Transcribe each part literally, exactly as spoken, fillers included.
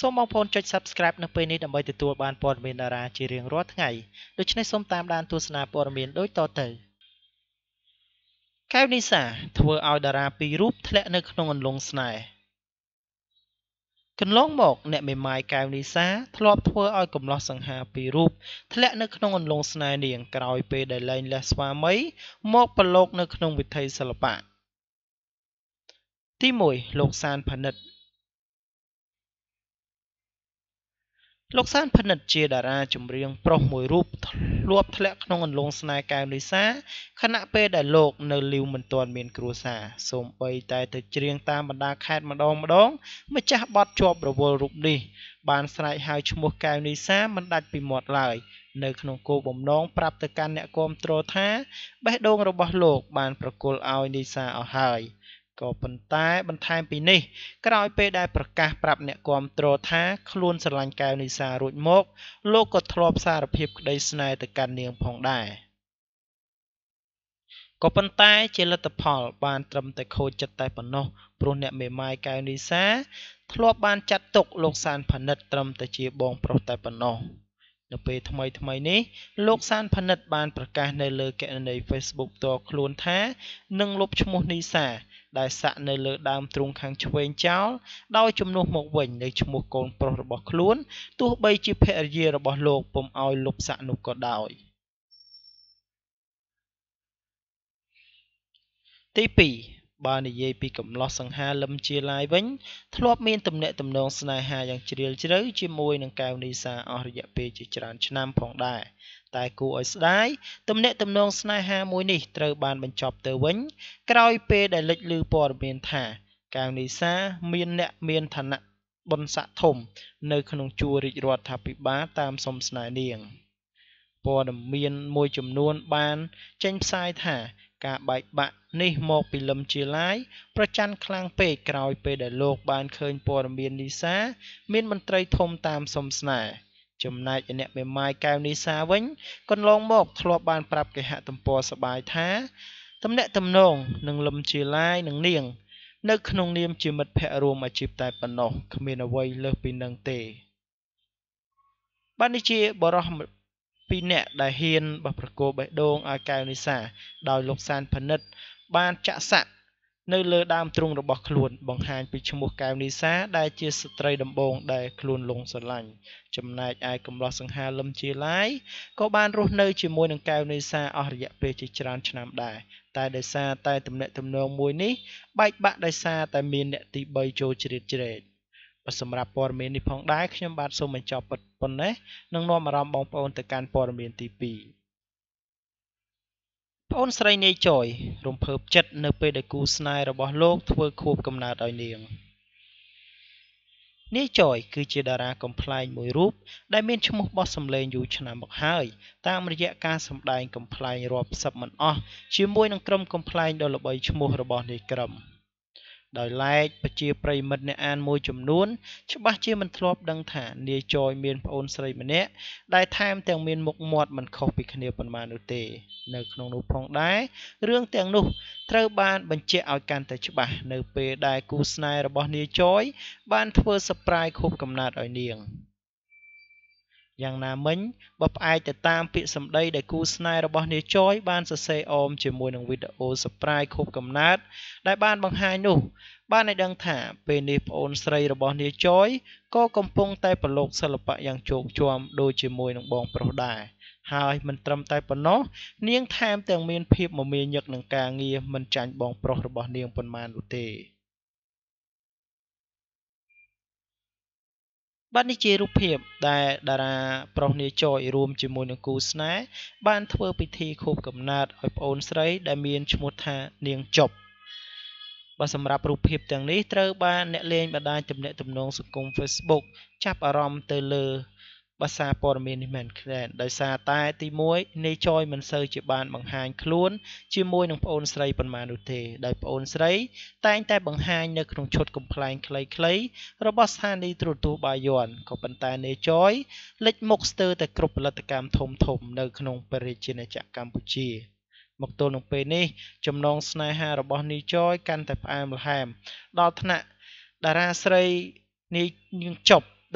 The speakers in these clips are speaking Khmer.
សូម បងប្អូនចុច Subscribe នៅពេលនេះដើម្បីទទួលបានព័ត៌មានតារាជារៀងរាល់ថ្ងៃដូច្នេះសូមតាមដានទស្សនាព័ត៌មានដូចតទៅ លោកសានផនិតជាតារាចម្រៀងប្រុសមួយរូបធ្លាប់ធ្លាក់ក្នុងអន្លង់ស្នេហ៍កែវនីសាខណៈពេលដែលលោកនៅលីវមិនទាន់មានគ្រួសារសូម្បីតែតែច្រៀងតាមបណ្ដាខេត្តម្ដងម្ដងម្ចាស់បទជាប់រវល់រូបនេះបានស្រែកហៅឈ្មោះកែវនីសាមិនដាច់ពីមាត់ឡើយនៅក្នុងគោបំណងប្រាប់ទៅកាន់អ្នកគាំទ្រថា បេះដូងរបស់លោកបានប្រគល់ឲ្យនីសាអស់ហើយក៏ប៉ុន្តែបន្ថែមពីនេះក្រោយពេលដែលប្រកាសប្រាប់អ្នកគាំទ្រថា នៅពេលថ្មីថ្មីនេះលោកសានផនិតបានប្រកាសនៅលើកណនី Facebook ផ្ទាល់ខ្លួនថានឹងលុបឈ្មោះនីសាដោយសាក់នៅលើដើមទ្រូងខាងឆ្វេងចោលដោយជំនួសមកវិញនៅឈ្មោះកូនប្រុសរបស់ខ្លួនទោះបីជាភរិយារបស់លោកពុំឲ្យលុបសាក់នោះក៏ដោយទី បាននិយាយពីកំឡោះសង្ហាលឹមជាឡាយវិញធ្លាប់មានទំនាក់ទំនងស្នេហាយ៉ាងជ្រាលជ្រៅជាមួយនឹងកែវនីសាអស់រយៈពេលជាច្រើនឆ្នាំផងដែរតែគួរឲ្យស្ដាយទំនាក់ទំនងស្នេហាមួយនេះត្រូវបានបញ្ចប់ទៅវិញក្រោយពេលដែលលេចឮព័ត៌មានថា ការបែកបាក់នេះមកពីលឹមជាឡាយប្រច័នខ្លាំងពេកក្រោយពេលដែលលោកបានឃើញព័ត៌មាននីសាមានមន្ត្រីធំតាមសំស្នេហ៍ចំណែកអ្នកមេម៉ាយកែវនីសាវិញក៏ឡងមកធ្លាប់បានប្រាប់គេហៈទំព័រសបាយថា ពីអ្នកដែលហ៊ានបបប្រកោបេះដូងឲ្យ សម្រាប់ព័ត៌មាននេះផងដែរខ្ញុំបាទសូមបញ្ចប់ប៉ុណ្ណេះនឹងនាំអារម្មណ៍បងប្អូនទៅកាន់ព័ត៌មានទី 2 ដោយឡែកប្រជាប្រិយមិត្តអ្នកអានមួយចំនួនច្បាស់ជាមិនធ្លាប់ដឹងថានាយចយមានប្អូនស្រីម្នាក់ដែលថែមទាំងមានមុខមាត់មិនខុសពីគ្នាប៉ុន្មាននោះទេនៅក្នុងនោះផងដែររឿងទាំងនោះត្រូវបានបញ្ជាក់ឲ្យកាន់តែច្បាស់នៅពេលដែលគូស្នេហ៍របស់នាយចយបានធ្វើ យ៉ាងណាមិញបើផ្អែកទៅតាមពាក្យសម្ដីដែលគូស្នេហ៍របស់នាយចយបានសរសេរអមជាមួយនឹងវីដេអូ បាននេះជារូបភាពដែលតារាប្រុសនាយចយរួមជាមួយនឹងគូស្នេហ៍បានធ្វើពិធីខួបកំណើតឲ្យប្អូនស្រីដែលមានឈ្មោះថានាងចប់បាទសម្រាប់រូपភាពទាំងនេះត្រូវបានអ្នកលេងបណ្ដាញទំនាក់ទំនងសង្គម Facebook ចាប់អារម្មណ៍ទៅលើភាសាព័ត៌មាននេះមែនខ្លាំងដោយសារតែទីមួយនាយចយមិនសូវជាបានបង្ហាញខ្លួនជាមួយនឹងប្អូនស្រីប៉ុន្មាននោះទេដោយប្អូនស្រីតែងតែបង្ហាញនៅក្នុងឈុតកំប្លែងខ្លីៗរបស់ស្ថានីយទូរទស្សន៍បាយ័នក៏ប៉ុន្តែនាយចយលេចមុខស្ទើរតែគ្រប់ផលិតកម្មធំធំនៅក្នុងព្រះរាជាណាចក្រកម្ពុជា មកទល់នឹងពេលនេះចំណងស្នេហារបស់នាយចយកាន់តែផ្អែមល្ហែមដល់ថ្នាក់តារាស្រីនាងចប់ ដែលបានធ្វើឲ្យនាយចយមានអារម្មណ៍ថានាយចយកំពុងតែប្រកបដោយភាពស្នេហា និងមានភាពជឿជាក់លើខ្លួនឯង ហើយនាយចយក៏បានបង្ហាញពីសមត្ថភាព និងបទពិសោធន៍របស់នាយចយនៅក្នុងការធ្វើការងារ និងការងាររបស់នាយចយ។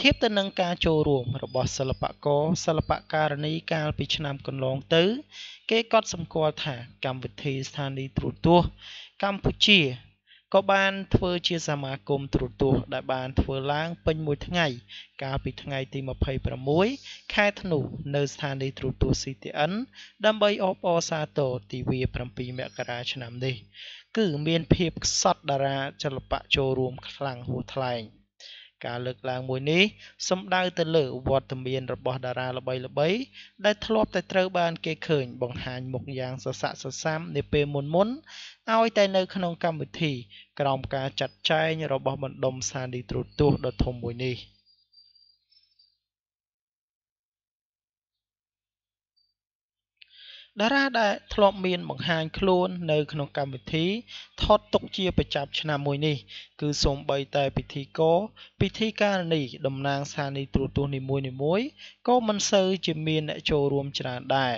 ធៀប ទៅ នឹង ការ ចូល រួម របស់ សិល្បករ សិល្បការិនី កាល ពី ឆ្នាំ កន្លង ទៅ គេ កត់ សម្គាល់ ថា កម្មវិធី ស្ថានីយ ទូរទស្សន៍ កម្ពុជា ក៏ បាន ធ្វើ ជា សមាគម ទូរទស្សន៍ ដែល បាន ធ្វើ ឡើង ពេញ មួយ ថ្ងៃ កាល ពី ថ្ងៃ ទី ยี่สิบหก ខែ ធ្នូ នៅ ស្ថានីយ ទូរទស្សន៍ ซี ที เอ็น ដើម្បី អបអរ សាទរ ទិវា เจ็ด មករា ឆ្នាំ នេះ គឺ មាន ភាព ក្សត្រ តារា សិល្បៈ ចូល រួម ខ្លាំង ហួស ថ្លៃ ការលើកឡើងមួយនេះសំដៅទៅលើវត្តមានរបស់តារាល្បីៗដែលធ្លាប់តែត្រូវបានគេឃើញបង្ហាញមុខយ៉ាងសស័កសស្ាំនាពេលមុនមុនឲ្យតែនៅក្នុងកម្មវិធីក្រោមការចាត់ចែងរបស់បណ្ដុំស្ថានីយទូរទស្សន៍ដ៏ធំមួយនេះ តារាដែលធ្លាប់មានបង្ហាញខ្លួននៅក្នុងកម្មវិធីថតទុកជាប្រចាំឆ្នាំមួយនេះគឺសូម្បីតែពិធីករពិធីការិនីតំណាងស្ថានីយទូរទស្សន៍នីមួយៗក៏មិនសូវជាមានអ្នកចូលរួមច្រើនដែរ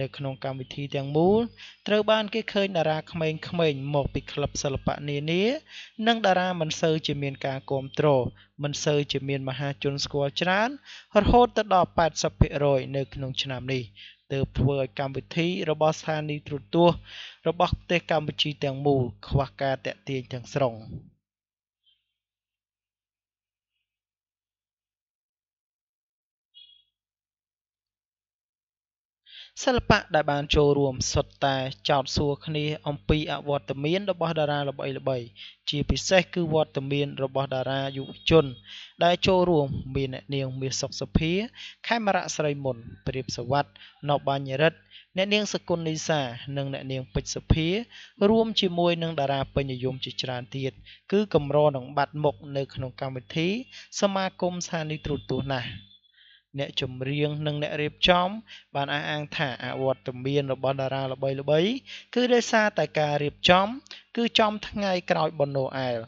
នៅក្នុងកម្មវិធីទាំងមូលត្រូវបានគេឃើញតារាក្មេងៗមកពីក្លឹបសិល្បៈនានានិងតារាមិនសូវជាមានការគាំទ្រមិនសូវជាមានមហាជនស្គាល់ច្រើនរហូតទៅដល់ แปดสิบเปอร์เซ็นต์ នៅក្នុងឆ្នាំនេះទើបធ្វើឲ្យកម្មវិធីរបស់ស្ថានីយទូរទស្សន៍របស់ប្រទេសកម្ពុជាទាំងមូលខ្វះការតាក់ទាញទាំងស្រុង សិល្បៈដែលបានចូលរួមសុទ្ធតែចោទសួរគ្នាអំពីអវត្តមានរបស់តារាល្បីៗជាពិសេសគឺវត្តមានរបស់តារាយុវជនដែលចូលរួមមានអ្នកនាងមាសសុខសភា អ្នកជំរៀងនិងអ្នករៀបចំបានអះអាងថាអវត្តមានរបស់តារាល្បីៗគឺដោយសារតែការរៀបចំគឺចំថ្ងៃក្រោយបុណ្យណូអែល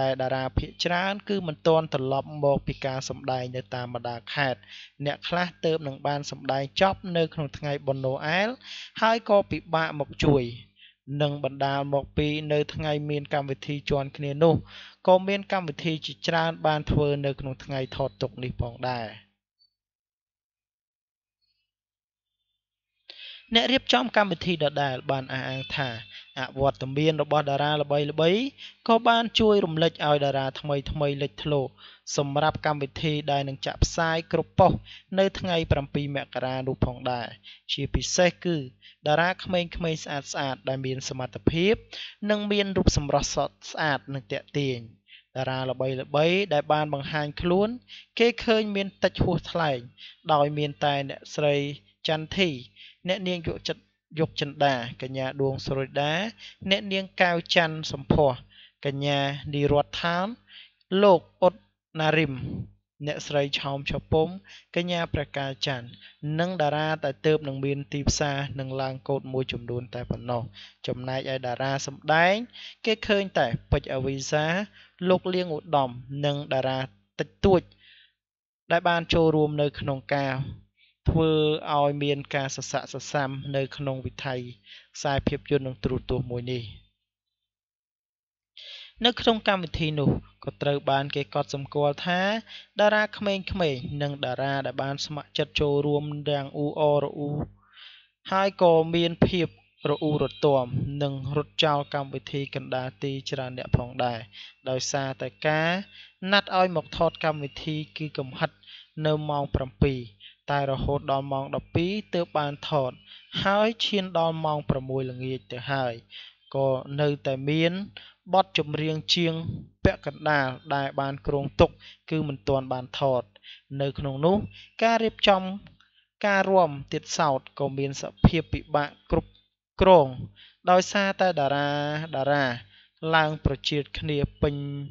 ដែលតារាភាគច្រើនគឺមិនទាន់ត្រឡប់មកពីការសម្ដែងនៅតាមបណ្ដាខេត្តអ្នកខ្លះទៅនឹងបានសម្ដែងចប់នៅក្នុងថ្ងៃបុណ្យណូអែលហើយក៏ពិបាកមកជួយ និងបណ្ដាលមកពីនៅថ្ងៃមានកម្មវិធីជន់គ្នានោះក៏មានកម្មវិធីជាច្រើនបានធ្វើនៅក្នុងថ្ងៃថតទុកនេះផងដែរអ្នករៀបចំកម្មវិធីដដែលបានអះអាងថាអវត្តមានរបស់តារាល្បីៗក៏បានជួយរំលេចឲ្យតារាថ្មីថ្មីលេចធ្លោសម្រាប់កម្មវិធីដែលនឹងចាក់ផ្សាយគ្រប់ប៉ុស្តិ៍នៅថ្ងៃ តារាក្មេងៗស្អាតស្អាតដែលមានសមត្ថភាពនិងមានរូបសម្រស់ស្អាតនិងទាក់ទាញ តារាល្បីៗដែលបានបង្ហាញខ្លួនគេឃើញមានតិចហួសថ្លៃដោយមានតែអ្នកស្រីចន្ទធីអ្នកនាងយកចិត្តយកចិន្តាកញ្ញាដួងសុរិតាអ្នកនាងកៅច័ន្ទសម្ផស្សកញ្ញានីរដ្ឋាន អ្នកស្រីឆោមឆពុំកញ្ញាប្រកាច័ន្ទនិងតារាតែទើបនឹងមានទីផ្សារនិងឡើងកោតមួយចំនួនតែប៉ុណ្ណោះចំណែកឯតារាសម្ដែងគេឃើញតែពេជ្រអវិសាលោកលៀងឧត្តមនិងតារាតិចតួចដែលបានចូលរួមនៅក្នុងការធ្វើឲ្យមានការសរសើរសស្សាំនៅក្នុងវិថីខ្សែភាពយន្តនិងទូរទស្សន៍មួយនេះ នៅក្នុងកម្មវិធីនោះក៏ត្រូវបានគេកត់សម្គាល់ថាតារាក្មេងៗនិងតារាដែលបានស្ម័គ្រចិត្តចូលរួមទាំងអ៊ូអរអ៊ូហើយក៏មានភាពរអ៊ូរទាំនិងរត់ចោលកម្មវិធីកណ្ដាលទីច្រើនអ្នកផងដែរដោយសារតែការណាត់ឲ្យមកថតកម្មវិធីគឺកំហិតនៅម៉ោង เจ็ด បទចម្រៀងជាងពាក់កណ្ដាលដែលបានគ្រងទុកគឺមិនទាន់បានថតនៅក្នុងនោះការរៀបចំ Car room tiết sọt có miễn sợ phê bị bạc cục cồn đói xa ta đà ra đà ra làng projet khnia pin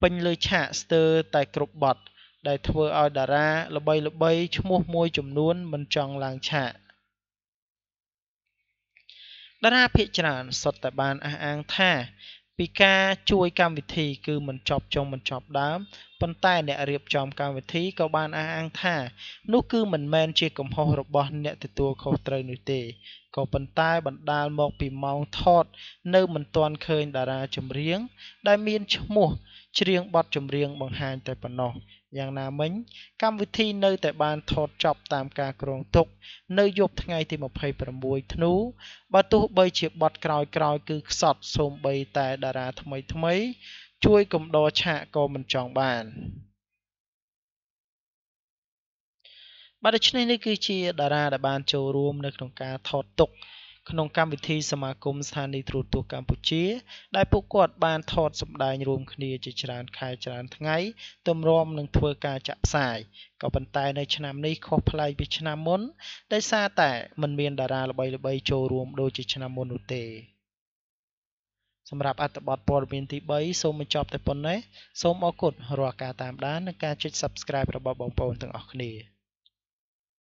pin lưới chạ sơ tại cục bọt đại thừa ao đà ra là bay là bay mua môi chùm nuôn mình tròn làng chạ đà ra phê tràn sọt tại bàn à ăn tha Pika chui cam vịt thì cứ mình chọc trong mình chọc đám Bên tay nẹ riêng chồng cam vịt thì có ban á ăn tha Nó cứ mình men chia cùng hồ rộp bọn nẹ thì tùa khâu trời nữ tế Có bên tay bận đàn một bì mong thọt Nơi mình toàn khơi đà ra chùm riêng Đại miên chùm mùa Chỉ riêng bọt chùm riêng bằng hành tại bản nọ Yang nà mình Cam vịt thì nơi tại ban thọt chọc tam ca cổng tục Nơi dục tháng ngày thì một hơi bằng bùi thân ú Bà tu bây chìa bọt còi còi cứ sọt xôm bây tại đà ra thầm ấy thầm ấy Chui cùng đo chạ cô mình chọn bàn Bà đá chân này nơi cư chìa đà ra đà bàn châu rùm nơi nông ca thọt tục Nông cam vị thi sơ mà cung sàn đi thủ tù Campuchia Đại phụ quạt bàn thọt sụp đài rùm khnia chì tràn khai tràn tháng ấy Tùm rôm nâng thua ca chạm xài Có bàn tay nơi chân nàm này khó phá lại vì chân nàm môn Đại xa tẻ mình miền đà ra là bay là bay châu rùm đôi chì chân nàm môn ủ tề Hãy subscribe cho kênh Ghiền Mì Gõ Để không bỏ lỡ những video hấp dẫn.